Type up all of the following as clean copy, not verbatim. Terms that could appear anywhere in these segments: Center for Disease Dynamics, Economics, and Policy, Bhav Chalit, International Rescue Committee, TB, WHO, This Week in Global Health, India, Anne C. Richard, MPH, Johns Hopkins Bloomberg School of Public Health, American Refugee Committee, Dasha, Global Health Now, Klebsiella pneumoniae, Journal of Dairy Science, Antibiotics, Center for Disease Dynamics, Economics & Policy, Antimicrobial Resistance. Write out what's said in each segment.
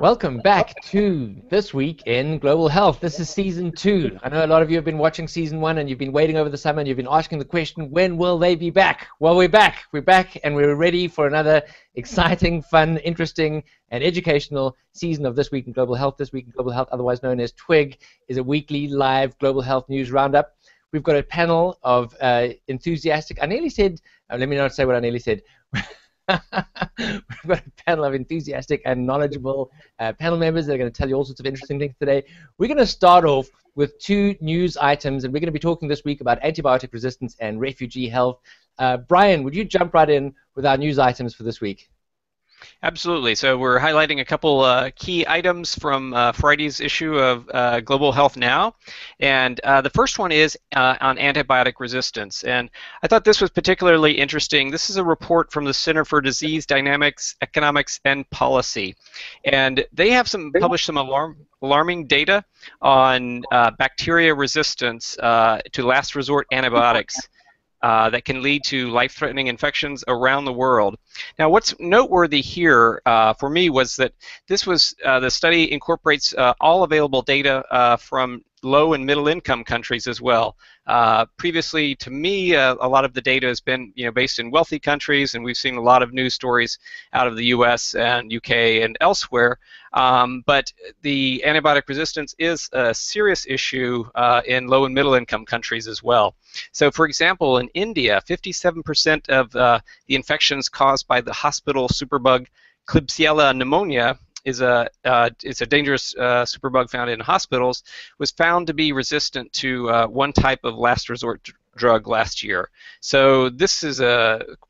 Welcome back to This Week in Global Health. This is Season 2. I know a lot of you have been watching Season 1 and you've been waiting over the summer and you've been asking the question, when will they be back? Well, we're back. We're back and we're ready for another exciting, fun, interesting, and educational season of This Week in Global Health. This Week in Global Health, otherwise known as TWIG, is a weekly live global health news roundup. We've got a panel of enthusiastic, I nearly said, let me not say what I nearly said. We've got a panel of enthusiastic and knowledgeable panel members that are going to tell you all sorts of interesting things today. We're going to start off with two news items, and we're going to be talking this week about antibiotic resistance and refugee health. Brian, would you jump right in with our news items for this week? Absolutely. So we're highlighting a couple key items from Friday's issue of Global Health Now. And the first one is on antibiotic resistance. And I thought this was particularly interesting. This is a report from the Center for Disease Dynamics, Economics, and Policy. And they have published some alarming data on bacteria resistance to last resort antibiotics. That can lead to life-threatening infections around the world. Now, what's noteworthy here for me was that this was the study incorporates all available data from low and middle-income countries as well. Previously, to me, a lot of the data has been, based in wealthy countries, and we've seen a lot of news stories out of the U.S. and U.K. and elsewhere. But the antibiotic resistance is a serious issue in low and middle-income countries as well. So, for example, in India, 57% of the infections caused by the hospital superbug Klebsiella pneumoniae is it's a dangerous superbug found in hospitals, was found to be resistant to one type of last resort drug last year. So this is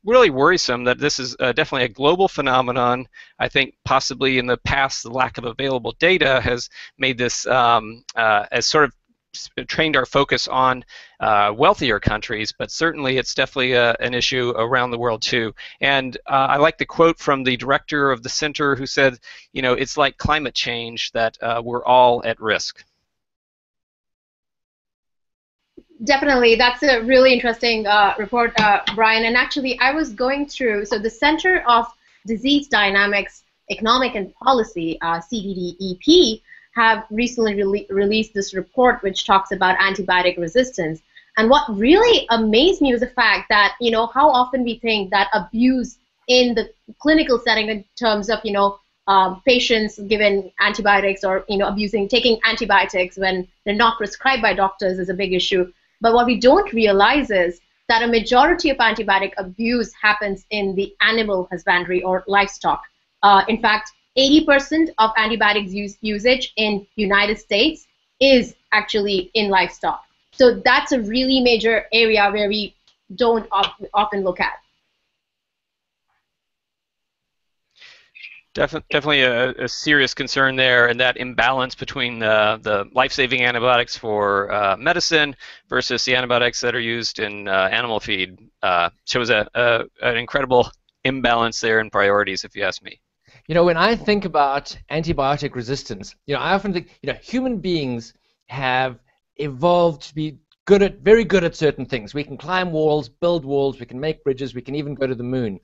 really worrisome that this is definitely a global phenomenon. I think possibly in the past the lack of available data has made this as sort of trained our focus on wealthier countries, but certainly it's definitely an issue around the world too. And I like the quote from the director of the center who said, it's like climate change, that we're all at risk. Definitely. That's a really interesting report, Brian. And actually, I was going through, so the Center of Disease Dynamics, Economic and Policy, CDDEP, have recently released this report which talks about antibiotic resistance. And what really amazed me was the fact that, how often we think that abuse in the clinical setting in terms of, patients given antibiotics or, taking antibiotics when they're not prescribed by doctors is a big issue. But what we don't realize is that a majority of antibiotic abuse happens in the animal husbandry or livestock. In fact, 80% of antibiotics usage in United States is actually in livestock. So that's a really major area where we don't often look at. Definitely a serious concern there, and that imbalance between the life-saving antibiotics for medicine versus the antibiotics that are used in animal feed shows an incredible imbalance there in priorities, if you ask me. When I think about antibiotic resistance, I often think, human beings have evolved to be very good at certain things. We can climb walls, build walls, we can make bridges, we can even go to the moon.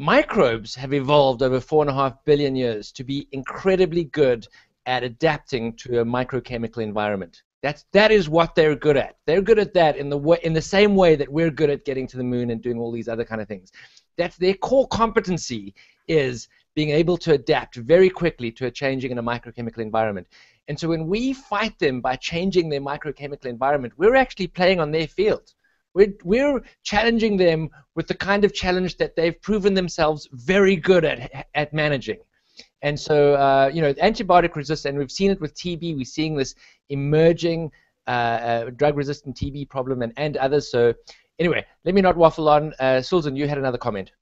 Microbes have evolved over 4.5 billion years to be incredibly good at adapting to a microchemical environment. That is what they're good at. They're good at that in the same way that we're good at getting to the moon and doing all these other kind of things. That's their core competency, is being able to adapt very quickly to a changing in a microchemical environment. And so when we fight them by changing their microchemical environment, we're actually playing on their field. We're challenging them with the kind of challenge that they've proven themselves very good at managing. And so, antibiotic resistance, and we've seen it with TB. We're seeing this emerging drug-resistant TB problem and others. So anyway, let me not waffle on. Susan, you had another comment.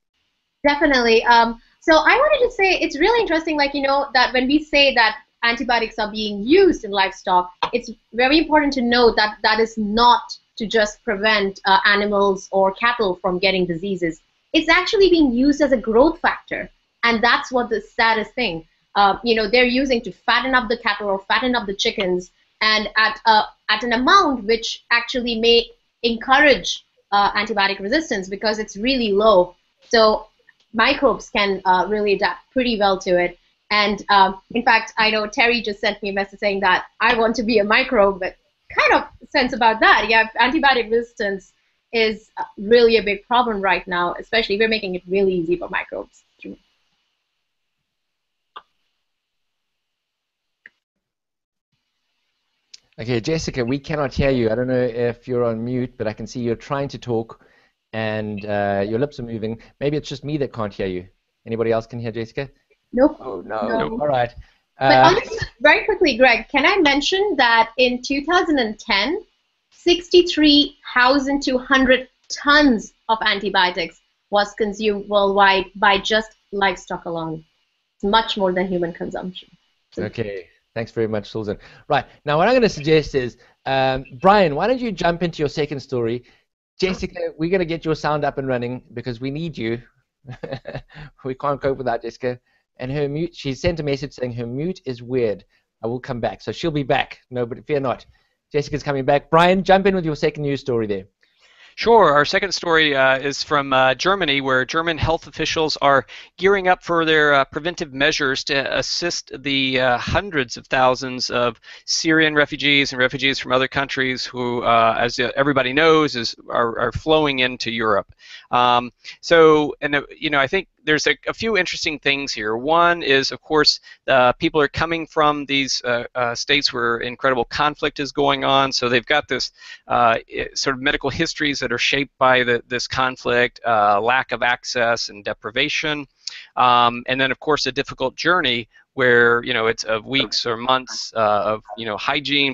Definitely. So I wanted to say it's really interesting, that when we say that antibiotics are being used in livestock, it's very important to note that that is not to just prevent animals or cattle from getting diseases. It's actually being used as a growth factor, and that's what the saddest thing. They're using to fatten up the cattle or fatten up the chickens, and at an amount which actually may encourage antibiotic resistance because it's really low. So microbes can really adapt pretty well to it. And in fact, I know Terry just sent me a message saying that I want to be a microbe, but kind of sense about that. Yeah, antibiotic resistance is really a big problem right now, especially we're making it really easy for microbes. Okay, Jessica, we cannot hear you. I don't know if you're on mute, but I can see you're trying to talk and your lips are moving. Maybe it's just me that can't hear you. Anybody else can hear Jessica? Nope. Oh, no. All right. But also, very quickly, Greg, can I mention that in 2010, 63,200 tons of antibiotics was consumed worldwide by just livestock alone. It's much more than human consumption. Okay. Thanks very much, Susan. Right, now what I'm going to suggest is, Brian, why don't you jump into your second story? Jessica, we're going to get your sound up and running because we need you. We can't cope without Jessica. And her mute, she sent a message saying her mute is weird. I will come back. So she'll be back. No, but fear not. Jessica's coming back. Brian, jump in with your second news story there. Sure. Our second story is from Germany, where German health officials are gearing up for their preventive measures to assist the hundreds of thousands of Syrian refugees and refugees from other countries who, as everybody knows, are flowing into Europe. I think there's a few interesting things here. One is, of course, people are coming from these states where incredible conflict is going on, so they've got this sort of medical histories that are shaped by this conflict, lack of access and deprivation, and then, of course, a difficult journey where, you know, it's of weeks or months of, you know,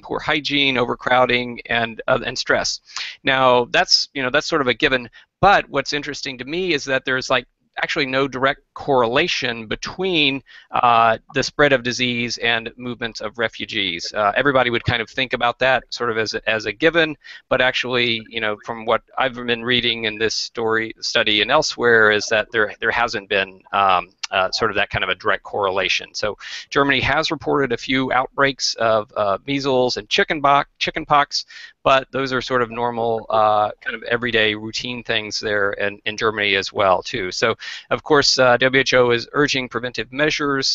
poor hygiene, overcrowding, and stress. Now, that's sort of a given, but what's interesting to me is that there's, like, actually no direct correlation between the spread of disease and movements of refugees. Everybody would kind of think about that sort of as a given, but actually, you know, from what I've been reading in this study and elsewhere is that there hasn't been sort of that kind of a direct correlation. So Germany has reported a few outbreaks of measles and chickenpox, but those are sort of normal, kind of everyday routine things there in Germany as well, too. So, of course, WHO is urging preventive measures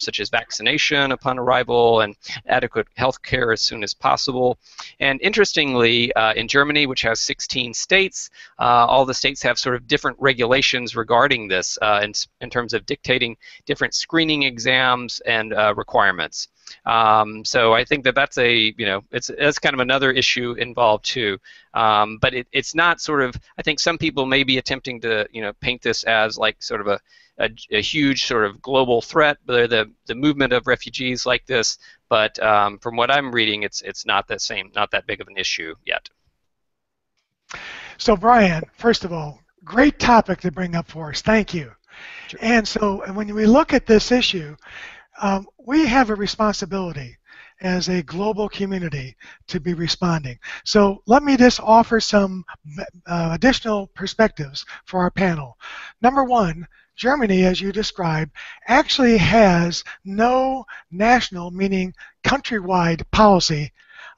such as vaccination upon arrival and adequate health care as soon as possible. And interestingly, in Germany, which has 16 states, all the states have sort of different regulations regarding this in terms of dictating different screening exams and requirements. So I think that's a, you know, it's kind of another issue involved too. But it's not sort of, I think some people may be attempting to, you know, paint this as like sort of a huge sort of global threat, the movement of refugees like this. But from what I'm reading, it's not that big of an issue yet. So Brian, first of all, great topic to bring up for us. Thank you. Sure. And so when we look at this issue, we have a responsibility as a global community to be responding. So let me just offer some additional perspectives for our panel. Number one, Germany, as you described, actually has no national, meaning countrywide, policy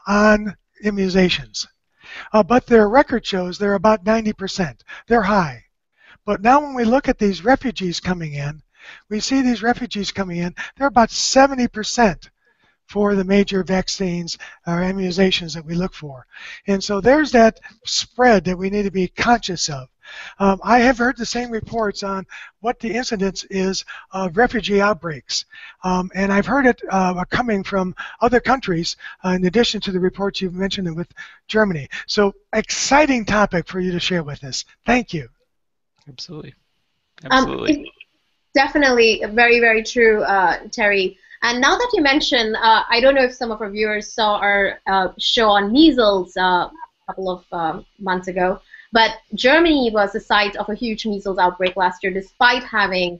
on immunizations. But their record shows they're about 90%. They're high. But now when we look at these refugees coming in, we see these refugees coming in, they're about 70% for the major vaccines or immunizations that we look for. And so there's that spread that we need to be conscious of. I have heard the same reports on what the incidence is of refugee outbreaks. And I've heard it coming from other countries in addition to the reports you've mentioned with Germany. So exciting topic for you to share with us. Thank you. Absolutely. Absolutely. Definitely very, very true, Terry. And now that you mention, I don't know if some of our viewers saw our show on measles a couple of months ago, but Germany was the site of a huge measles outbreak last year despite having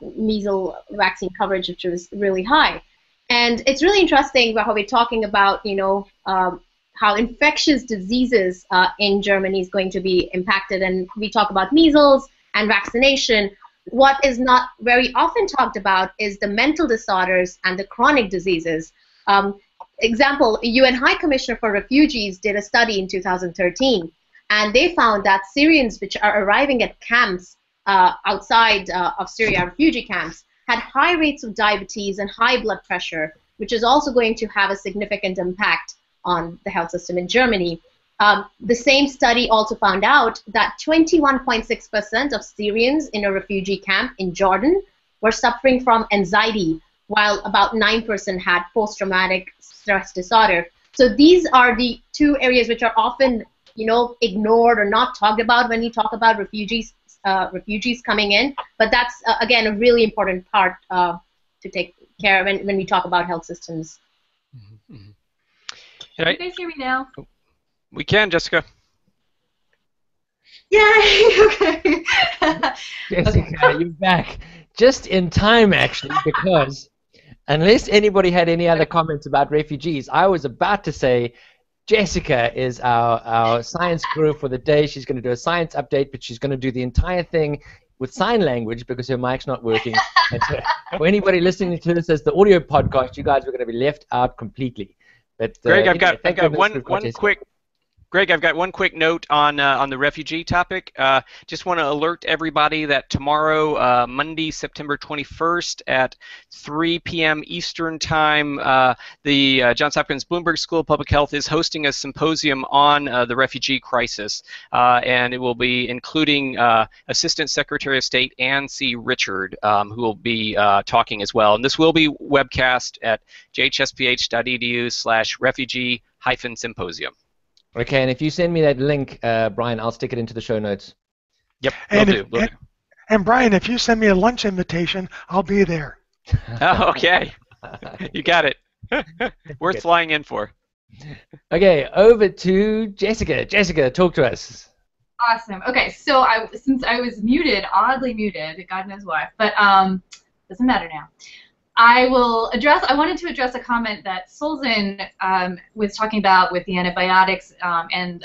measles vaccine coverage, which was really high. And it's really interesting how we're talking about, you know, how infectious diseases in Germany is going to be impacted. And we talk about measles and vaccination. What is not very often talked about is the mental disorders and the chronic diseases. Example, UN High Commissioner for Refugees did a study in 2013, and they found that Syrians which are arriving at camps outside of Syria, refugee camps, had high rates of diabetes and high blood pressure, which is also going to have a significant impact on the health system in Germany. The same study also found out that 21.6% of Syrians in a refugee camp in Jordan were suffering from anxiety, while about 9% had post-traumatic stress disorder. So these are the two areas which are often, you know, ignored or not talked about when you talk about refugees coming in. But that's, again, a really important part to take care of when we talk about health systems. Mm-hmm. Mm-hmm. Can you guys hear me now? We can, Jessica. Yay! Okay. Jessica, you're back. Just in time, actually, because unless anybody had any other comments about refugees, I was about to say Jessica is our science guru for the day. She's going to do a science update, but she's going to do the entire thing with sign language because her mic's not working. And so for anybody listening to this as the audio podcast, you guys are going to be left out completely. But, Greg, I've got Greg, I've got one quick note on the refugee topic. Just want to alert everybody that tomorrow, Monday, September 21st at 3 p.m. Eastern Time, the Johns Hopkins Bloomberg School of Public Health is hosting a symposium on the refugee crisis, and it will be including Assistant Secretary of State Anne C. Richard, who will be talking as well. And this will be webcast at jhsph.edu/refugee-symposium. Okay, and if you send me that link, Brian, I'll stick it into the show notes. Yep, will do. And Brian, if you send me a lunch invitation, I'll be there. Oh, okay. You got it. Worth flying in for. Okay, over to Jessica. Jessica, talk to us. Awesome. Okay, so since I was muted, oddly muted, God knows why, but doesn't matter now. I wanted to address a comment that Solzin was talking about with the antibiotics and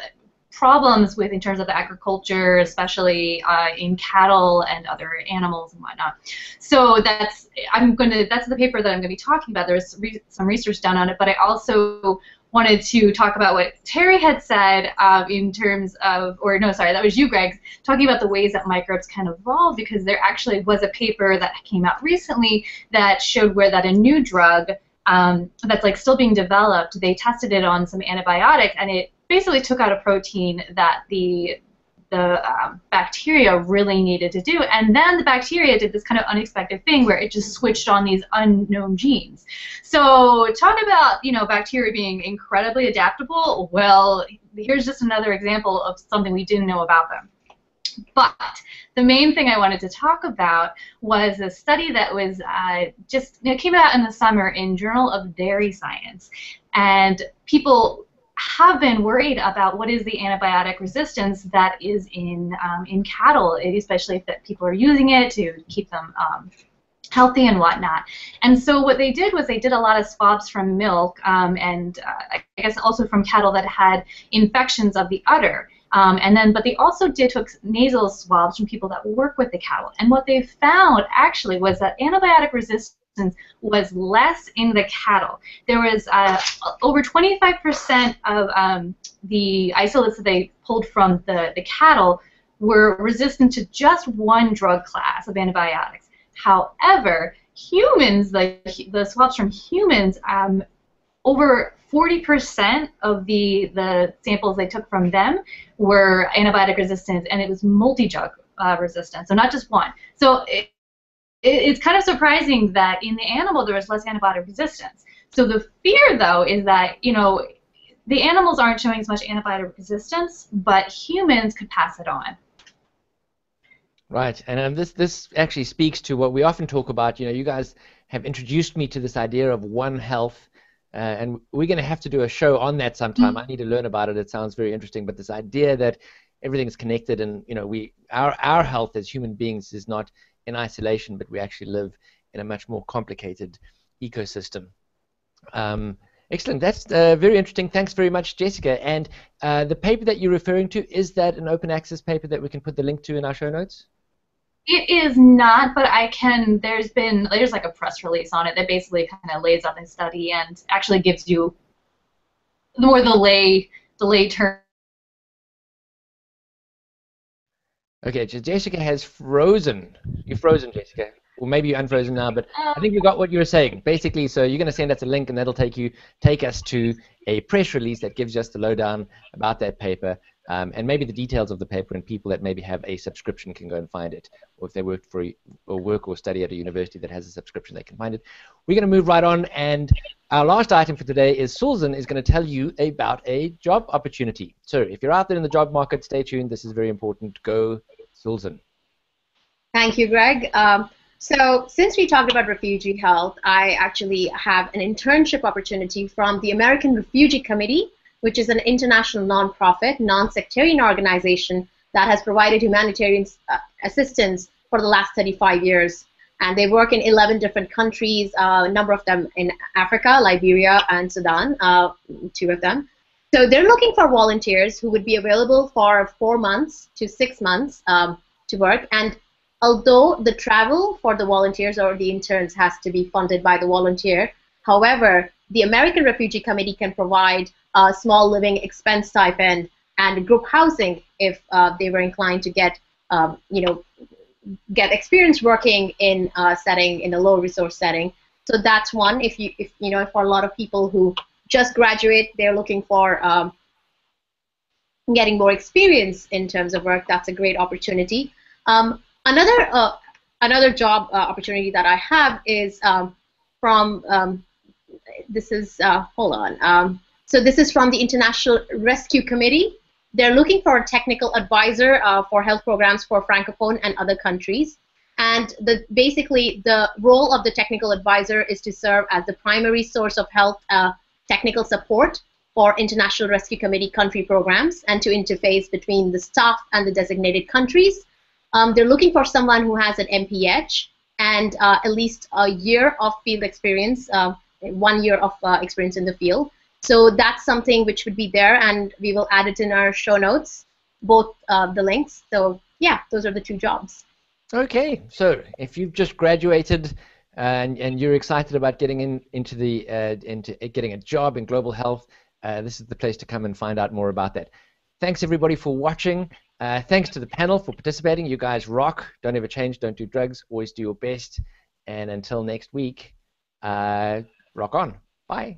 problems with in terms of agriculture, especially in cattle and other animals and whatnot. So that's the paper that I'm going to be talking about. There's some research done on it, but I also wanted to talk about what Terry had said in terms of, or no, sorry, that was you, Greg, talking about the ways that microbes can evolve, because there actually was a paper that came out recently that showed where that a new drug that's like still being developed, they tested it on some antibiotics, and it basically took out a protein that the bacteria really needed to do, and then the bacteria did this kind of unexpected thing where it just switched on these unknown genes. So talk about, you know, bacteria being incredibly adaptable. Well, here's just another example of something we didn't know about them. But the main thing I wanted to talk about was a study that was it came out in the summer in Journal of Dairy Science, and people have been worried about what is the antibiotic resistance that is in cattle, especially if that people are using it to keep them healthy and whatnot. And so what they did was they did a lot of swabs from milk and I guess also from cattle that had infections of the udder. But they also did nasal swabs from people that work with the cattle. And what they found actually was that antibiotic resistance was less in the cattle. There was over 25% of the isolates that they pulled from the cattle were resistant to just one drug class of antibiotics. However, humans, the swabs from humans, over 40% of the samples they took from them were antibiotic resistant, and it was multi-drug resistant, so not just one. So it's kind of surprising that in the animal there was less antibiotic resistance. So the fear, though, is that, you know, the animals aren't showing as much antibiotic resistance, but humans could pass it on. Right, and this actually speaks to what we often talk about. You know, you guys have introduced me to this idea of One Health, and we're going to have to do a show on that sometime. Mm-hmm. I need to learn about it. It sounds very interesting, but this idea that everything's connected, and, you know, our health as human beings is not in isolation, but we actually live in a much more complicated ecosystem. Excellent. That's very interesting. Thanks very much, Jessica. And the paper that you're referring to, is that an open access paper that we can put the link to in our show notes? It is not, but I can. There's like a press release on it that basically kind of lays out the study and actually gives you more the lay term. Okay, Jessica has frozen. You're frozen, Jessica. Well, maybe you're unfrozen now, but I think we got what you were saying. Basically, so you're going to send us a link, and that'll take us to a press release that gives us the lowdown about that paper, and maybe the details of the paper, and people that maybe have a subscription can go and find it, or if they work or study at a university that has a subscription, they can find it. We're going to move right on, and our last item for today is Susan is going to tell you about a job opportunity. So if you're out there in the job market, stay tuned. This is very important. Go, Susan. Thank you, Greg. So since we talked about refugee health, I actually have an internship opportunity from the American Refugee Committee, which is an international nonprofit, non-sectarian organization that has provided humanitarian assistance for the last 35 years. And they work in 11 different countries, a number of them in Africa, Liberia, and Sudan, two of them. So they're looking for volunteers who would be available for 4 months to 6 months to work. And although the travel for the volunteers or the interns has to be funded by the volunteer, however, the American Refugee Committee can provide a small living expense stipend and group housing if they were inclined to get experience working in a setting, in a low resource setting. So that's one. If for a lot of people who just graduate, they're looking for getting more experience in terms of work. That's a great opportunity. Another job opportunity that I have is this is from the International Rescue Committee. They're looking for a technical advisor for health programs for Francophone and other countries. And basically the role of the technical advisor is to serve as the primary source of health technical support for International Rescue Committee country programs and to interface between the staff and the designated countries. They're looking for someone who has an MPH and at least a year of field experience, 1 year of experience in the field. So that's something which would be there, and we will add it in our show notes, both the links. So yeah, those are the two jobs. Okay, so if you've just graduated and you're excited about getting into getting a job in global health, this is the place to come and find out more about that. Thanks everybody for watching. Thanks to the panel for participating. You guys rock. Don't ever change. Don't do drugs. Always do your best. And until next week, rock on. Bye.